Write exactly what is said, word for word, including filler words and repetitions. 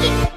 left.